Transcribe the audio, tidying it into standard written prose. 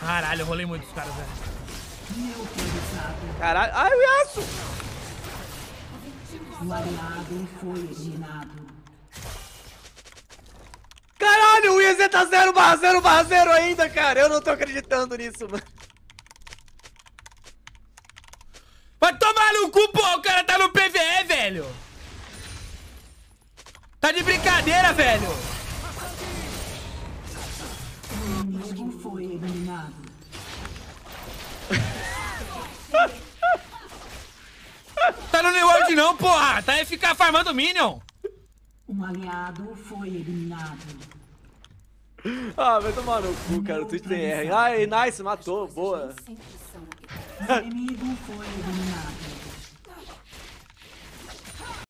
Caralho, eu rolei muito dos caras, velho. Caralho. Ai, o Yasuo! O aliado foi eliminado. Caralho, o IZ tá 0/0/0 ainda, cara. Eu não tô acreditando nisso, mano. Vai tomar no cu, pô. O cara tá no PvE, velho. Tá de brincadeira, velho. O inimigo foi eliminado. Tá no New World não, porra. Tá aí ficar farmando Minion. Um aliado foi eliminado. Ah, vai tomar no cu, cara. O Twitch tem R. Ai, nice, matou. Boa. O inimigo foi eliminado.